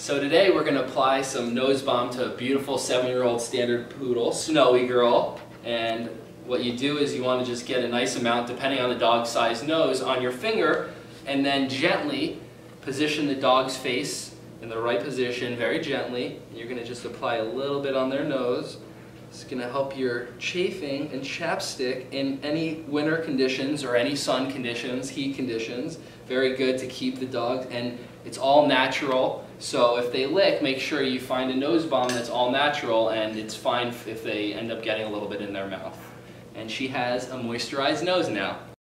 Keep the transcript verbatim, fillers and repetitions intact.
So today we're going to apply some nose balm to a beautiful seven-year-old standard poodle, Snowy girl. And what you do is you want to just get a nice amount, depending on the dog's size, nose on your finger, and then gently position the dog's face in the right position, very gently. You're going to just apply a little bit on their nose. It's going to help your chafing and chapstick in any winter conditions or any sun conditions, heat conditions. Very good to keep the dog, and it's all natural. So if they lick, make sure you find a nose balm that's all natural, and it's fine if they end up getting a little bit in their mouth. And she has a moisturized nose now.